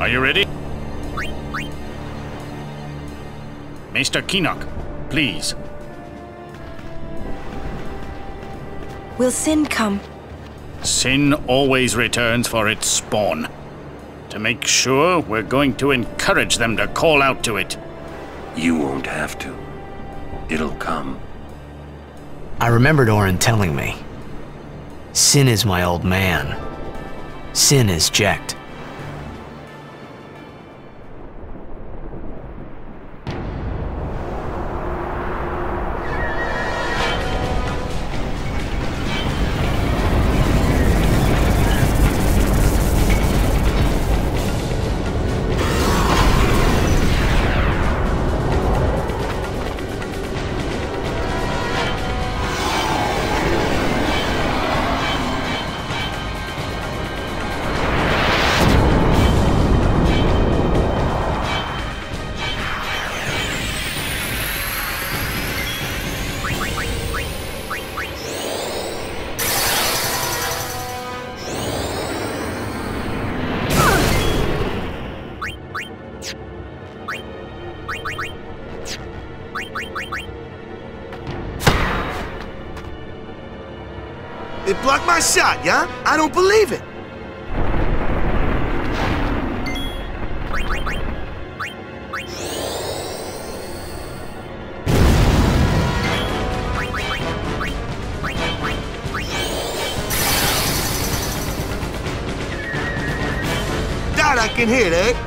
Are you ready? Maester Kinoc, please. Will sin come? Sin always returns for its spawn. To make sure, we're going to encourage them to call out to it. You won't have to. It'll come. I remembered Orin telling me. Sin is my old man. Sin is Jekt. Shot, yeah? I don't believe it. That I can hear that.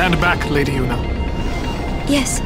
Stand back, Lady Yuna. Yes.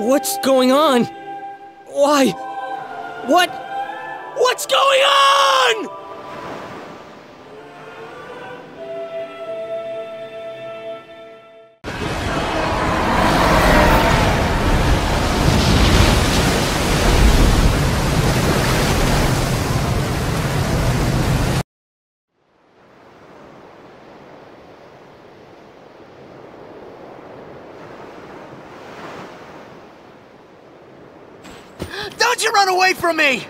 What's going on? Why? What? What's going on? Don't you run away from me!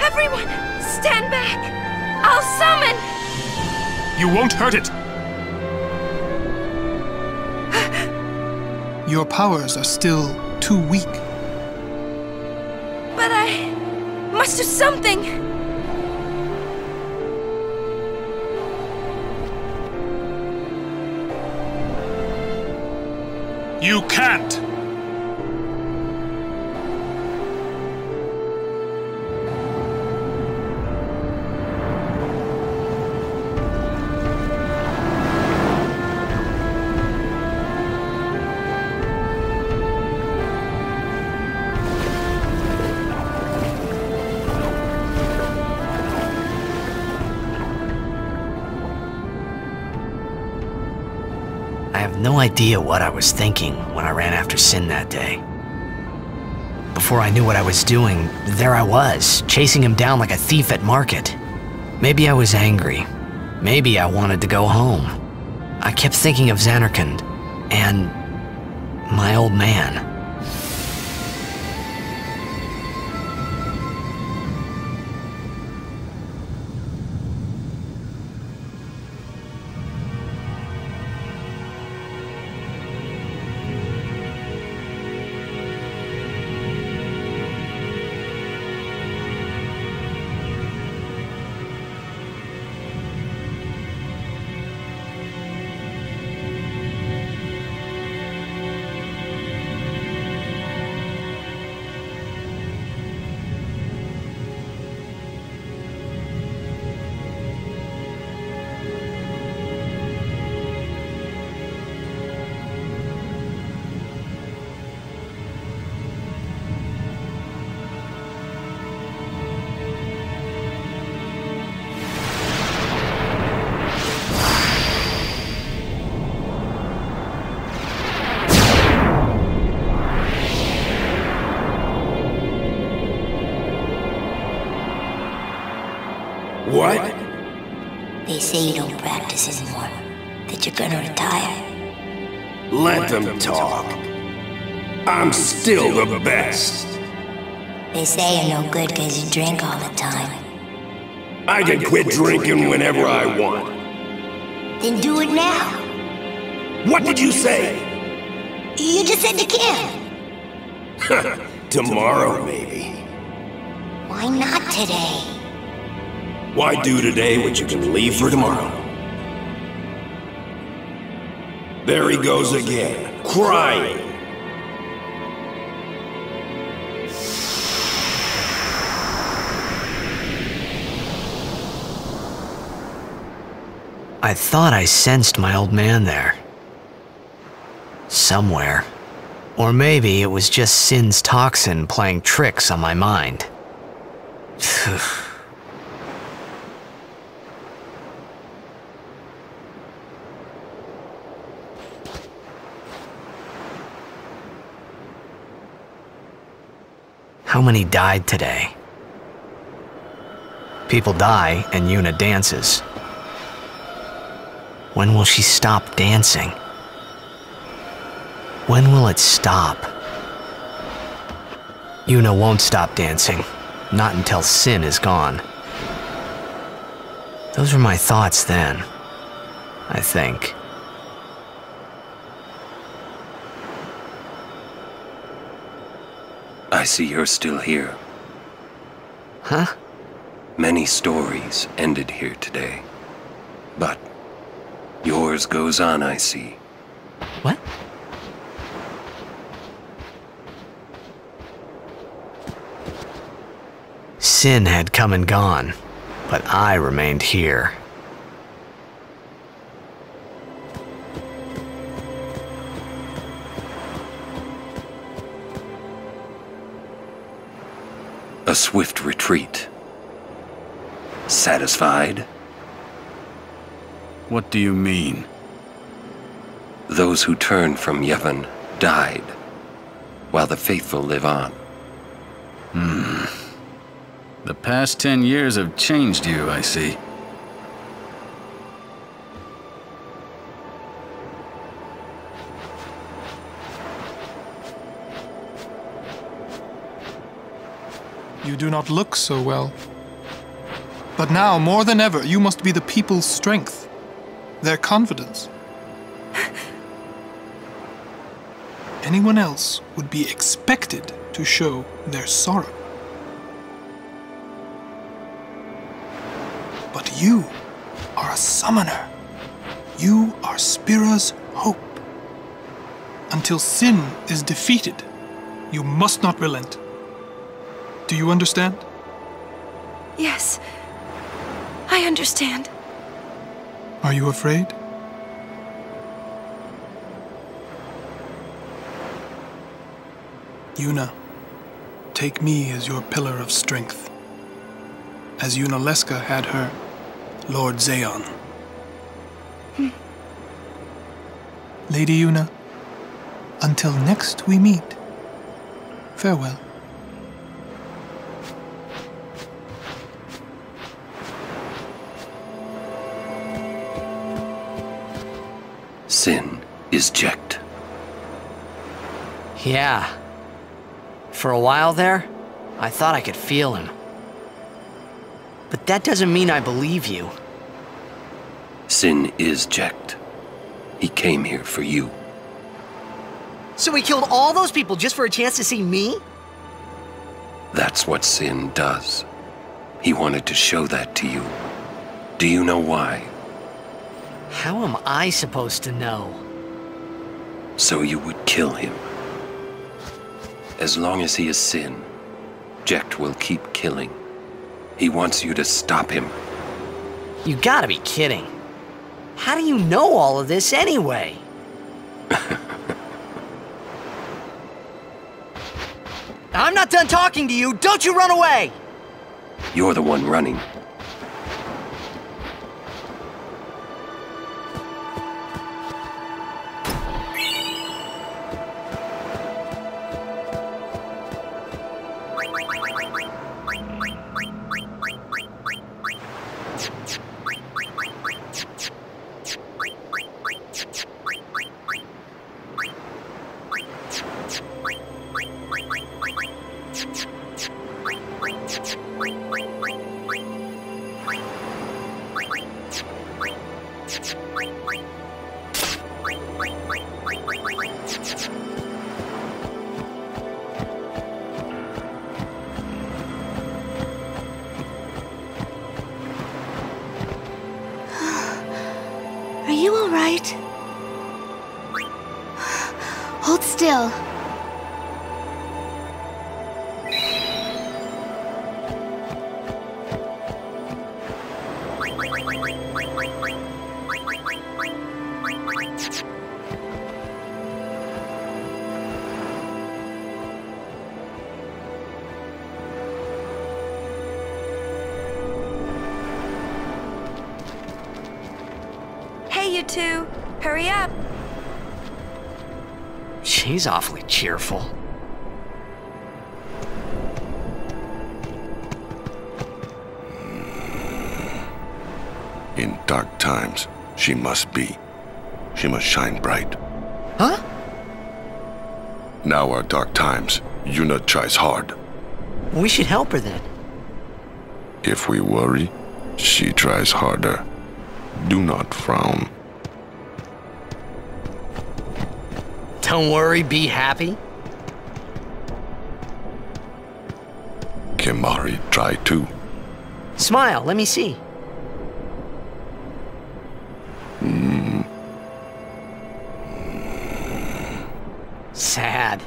Everyone, stand back! I'll summon! You won't hurt it! Your powers are still too weak. But I... must do something! You can't! No idea what I was thinking when I ran after Sin that day. Before I knew what I was doing, there I was, chasing him down like a thief at market. Maybe I was angry. Maybe I wanted to go home. I kept thinking of Zanarkand and my old man. Still the best. They say you're no good because you drink all the time. I can quit drinking whenever I want. Then do it now. What did you say? You just said you can. Tomorrow, maybe. Why not today? Why do today what you can leave for tomorrow? There he goes again, crying. I thought I sensed my old man there. Somewhere. Or maybe it was just Sin's toxin playing tricks on my mind. How many died today? People die and Yuna dances. When will she stop dancing? When will it stop? Yuna won't stop dancing. Not until Sin is gone. Those were my thoughts then, I think. I see you're still here. Huh? Many stories ended here today, but yours goes on, I see. What? Sin had come and gone, but I remained here. A swift retreat. Satisfied? What do you mean? Those who turned from Yevon died, while the faithful live on. The past 10 years have changed you, I see. You do not look so well. But now, more than ever, you must be the people's strength, their confidence. Anyone else would be expected to show their sorrow. But you are a summoner. You are Spira's hope. Until sin is defeated, you must not relent. Do you understand? Yes, I understand. Are you afraid? Yuna, take me as your pillar of strength, as Yunalesca had her, Lord Zeon. Lady Yuna, until next we meet, farewell. Sin is checked. Yeah. For a while there, I thought I could feel him. But that doesn't mean I believe you. Sin is checked. He came here for you. So he killed all those people just for a chance to see me? That's what Sin does. He wanted to show that to you. Do you know why? How am I supposed to know? So you would kill him. As long as he is Sin, Jekt will keep killing. He wants you to stop him. You gotta be kidding. How do you know all of this anyway? I'm not done talking to you. Don't you run away! You're the one running. Hurry up! She's awfully cheerful. In dark times, she must be. She must shine bright. Huh? Now are dark times. Yuna tries hard. We should help her then. If we worry, she tries harder. Do not frown. Don't worry, be happy. Kimari, try too. Smile, let me see. Sad.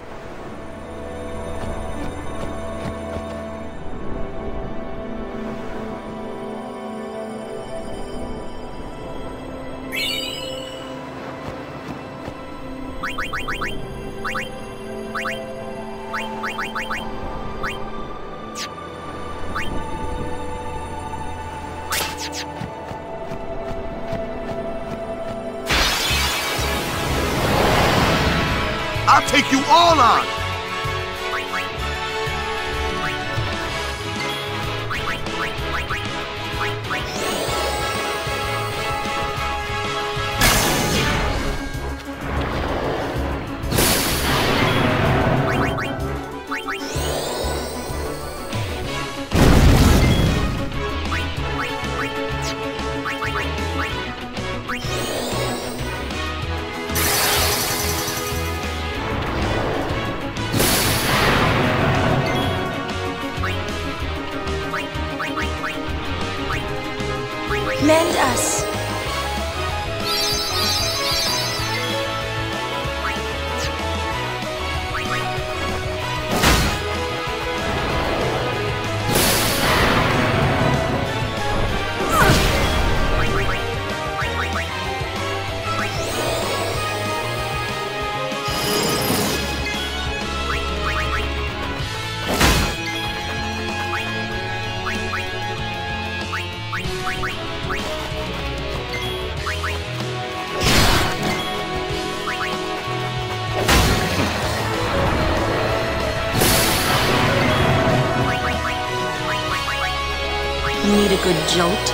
I'll take you all on! Jolt.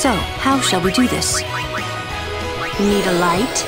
So, how shall we do this? Need a light?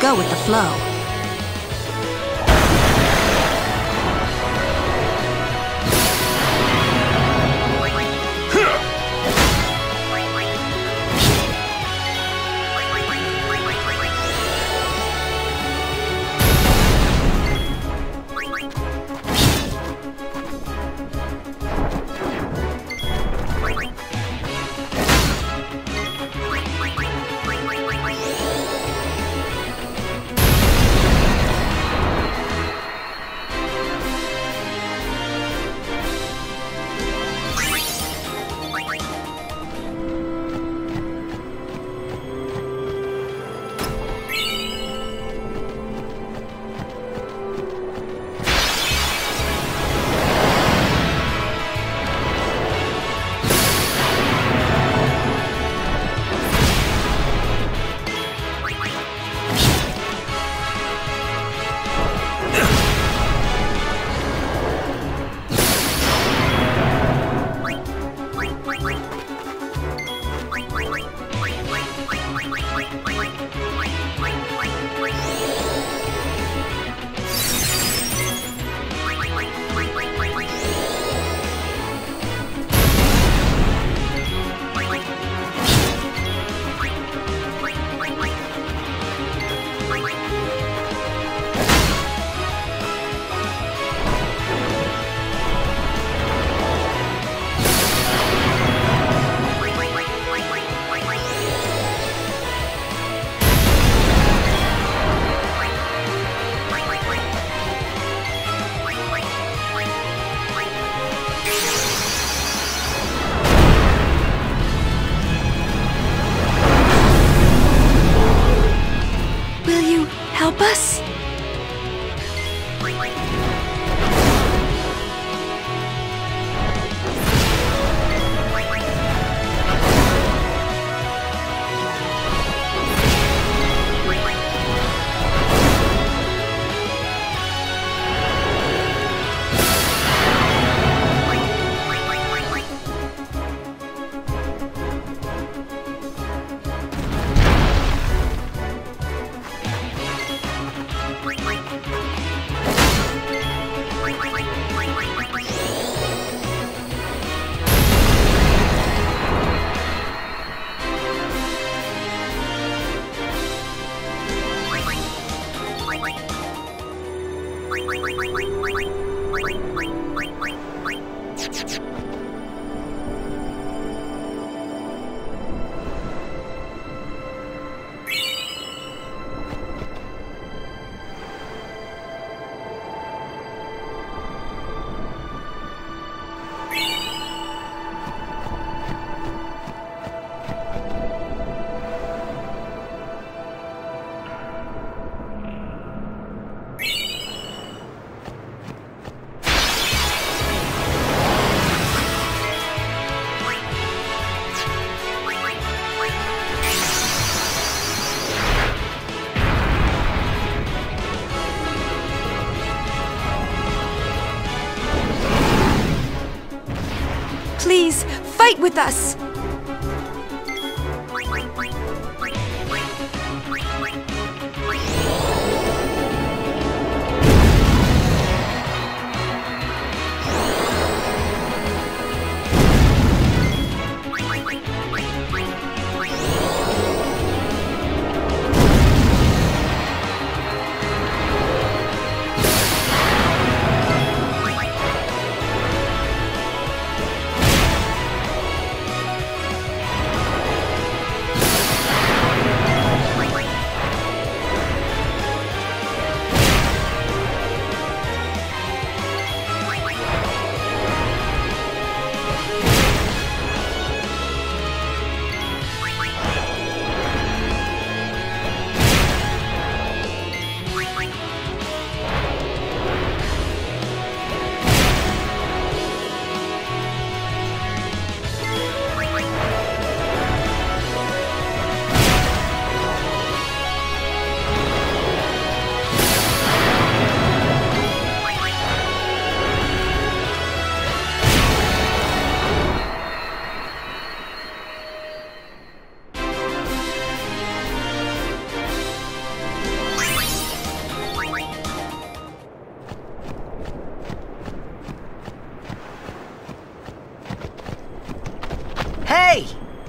Go with the flow. help us? Please, fight with us!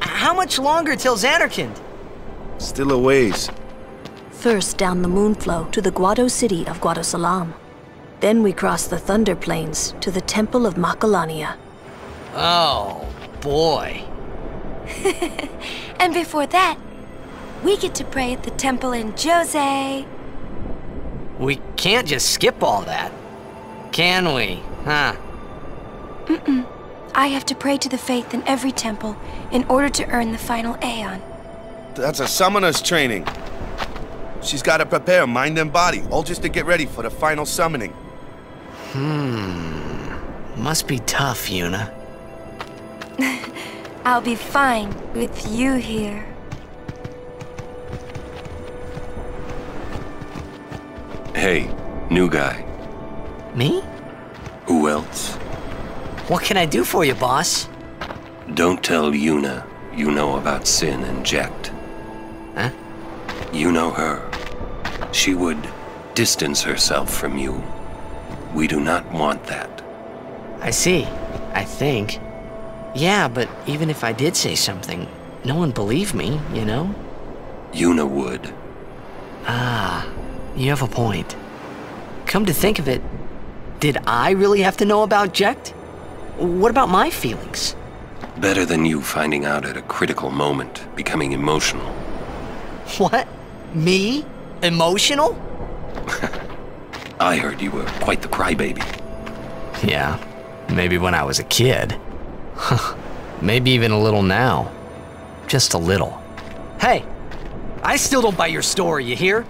How much longer till Zanarkand? Still a ways. First down the moonflow to the Guado city of Guado Salaam. Then we cross the Thunder Plains to the Temple of Makalania. Oh, boy. And before that, we get to pray at the temple in Jose. We can't just skip all that. Can we? Huh? Mm-mm. I have to pray to the faith in every temple in order to earn the final Aeon. That's a summoner's training. She's got to prepare mind and body, all just to get ready for the final summoning. Must be tough, Yuna. I'll be fine with you here. Hey, new guy. Me? Who else? What can I do for you, boss? Don't tell Yuna you know about Sin and Jekt. Huh? You know her. She would distance herself from you. We do not want that. I see. I think. Yeah, but even if I did say something, no one believed me, you know? Yuna would. Ah, you have a point. Come to think of it, did I really have to know about Jekt? What about my feelings? Better than you finding out at a critical moment, becoming emotional. What? Me? Emotional? I heard you were quite the crybaby. Yeah, maybe when I was a kid. Maybe even a little now. Just a little. Hey, I still don't buy your story, you hear?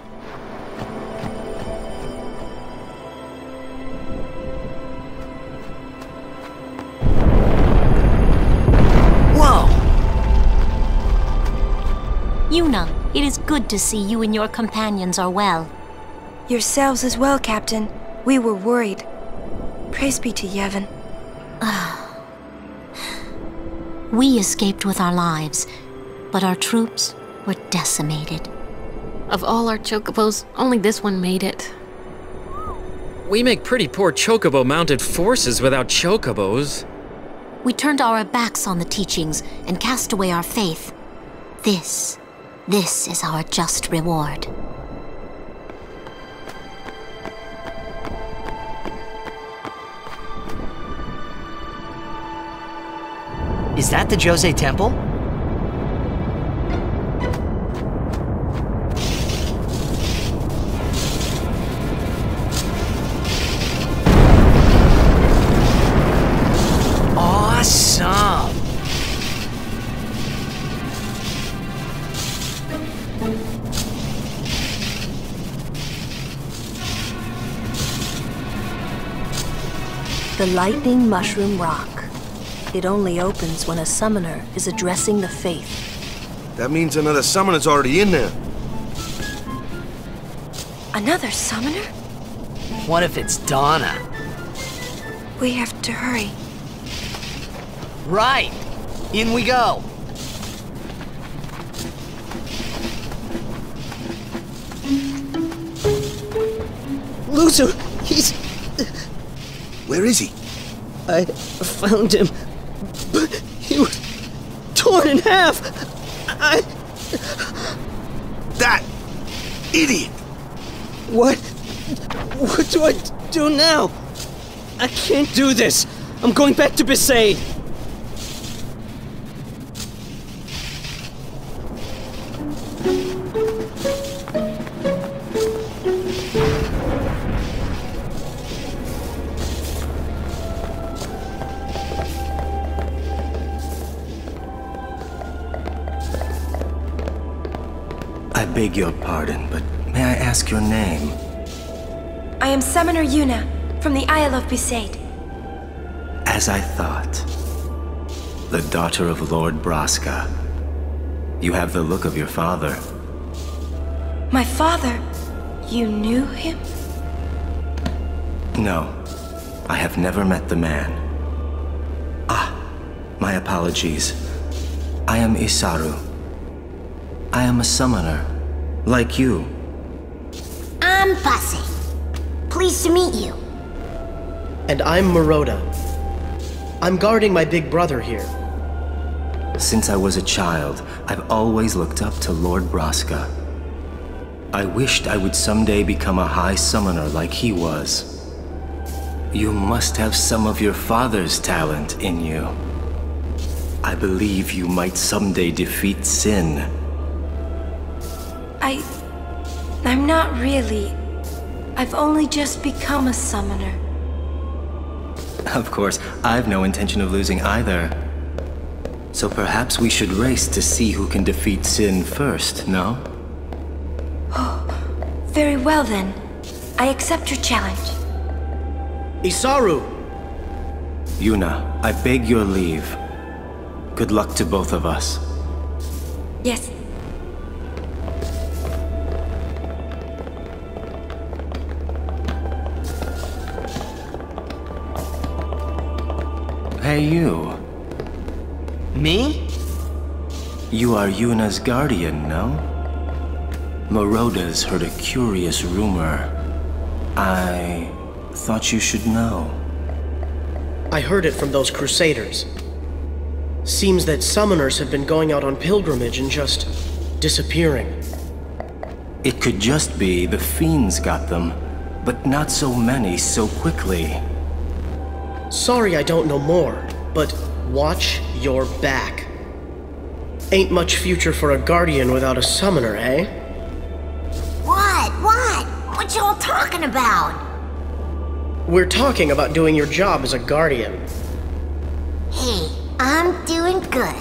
Yuna, it is good to see you and your companions are well. Yourselves as well, Captain. We were worried. Praise be to Yevon. We escaped with our lives, but our troops were decimated. Of all our Chocobos, only this one made it. We make pretty poor Chocobo-mounted forces without Chocobos. We turned our backs on the teachings and cast away our faith. This is our just reward. Is that the Djose Temple? The Lightning Mushroom Rock. It only opens when a summoner is addressing the faith. That means another summoner's already in there. Another summoner? What if it's Donna? We have to hurry. Right! In we go! Loser! He's... Where is he? I found him, but he was torn in half. That idiot! What? What do I do now? I can't do this. I'm going back to Besaid. I beg your pardon, but may I ask your name? I am Summoner Yuna, from the Isle of Besaid. As I thought. The daughter of Lord Braska. You have the look of your father. My father? You knew him? No. I have never met the man. Ah, my apologies. I am Isaaru. I am a summoner. Like you. I'm Fuzzy. Pleased to meet you. And I'm Maroda. I'm guarding my big brother here. Since I was a child, I've always looked up to Lord Braska. I wished I would someday become a high summoner like he was. You must have some of your father's talent in you. I believe you might someday defeat sin. I'm not really. I've only just become a summoner. Of course, I've no intention of losing either. So perhaps we should race to see who can defeat Sin first, no? Oh, very well then. I accept your challenge. Isaaru! Yuna, I beg your leave. Good luck to both of us. Yes. Hey, you. Me? You are Yuna's guardian, no? Maroda's heard a curious rumor. I thought you should know. I heard it from those crusaders. Seems that summoners have been going out on pilgrimage and just disappearing. It could just be the fiends got them, but not so many so quickly. Sorry I don't know more, but watch your back. Ain't much future for a guardian without a summoner, eh? What? What y'all talking about? We're talking about doing your job as a guardian. Hey, I'm doing good.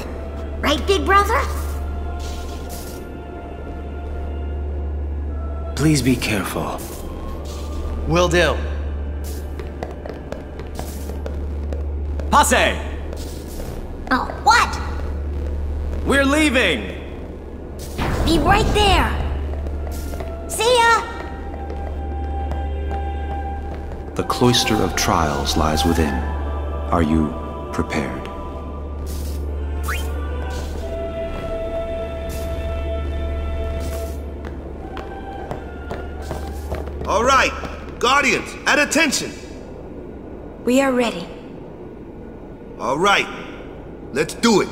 Right, big brother? Please be careful. Will do. Passe! Oh, what? We're leaving! be right there. See ya! The Cloister of Trials lies within. Are you prepared? All right, Guardians, at attention! We are ready. All right, let's do it.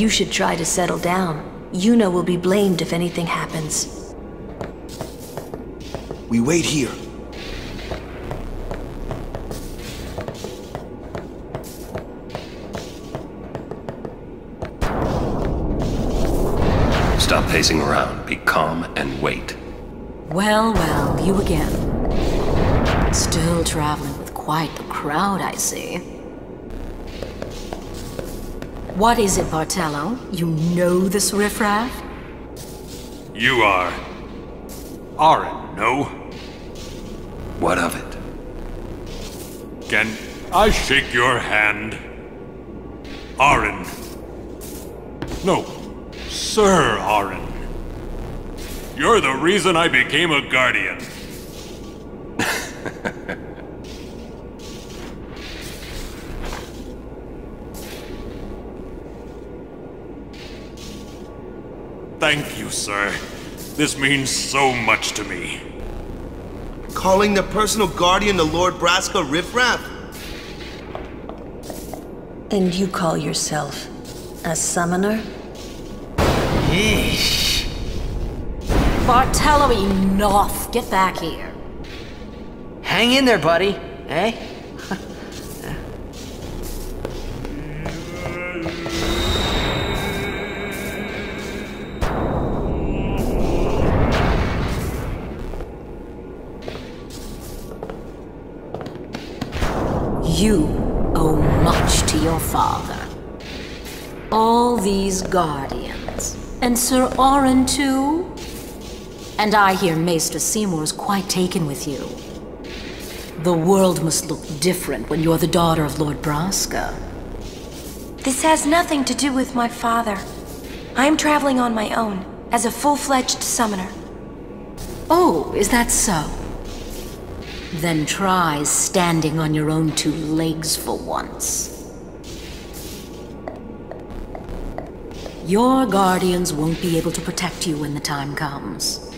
You should try to settle down. Yuna will be blamed if anything happens. We wait here. Stop pacing around. Be calm and wait. Well, well, you again. Still traveling with quite the crowd, I see. What is it, Barthello? You know this riffraff? You aren't, no? What of it? Can I shake your hand? Arin. No, Sir Arin. You're the reason I became a guardian. Thank you, sir. This means so much to me. Calling the personal guardian to Lord Braska riffraff? And you call yourself a summoner? Yeesh. Barthello, enough! Get back here. Hang in there, buddy. Eh? You owe much to your father. All these guardians. And Sir Arin, too? And I hear Maester Seymour is quite taken with you. The world must look different when you're the daughter of Lord Braska. This has nothing to do with my father. I'm traveling on my own, as a full-fledged summoner. Oh, is that so? Then try standing on your own two legs for once. Your guardians won't be able to protect you when the time comes.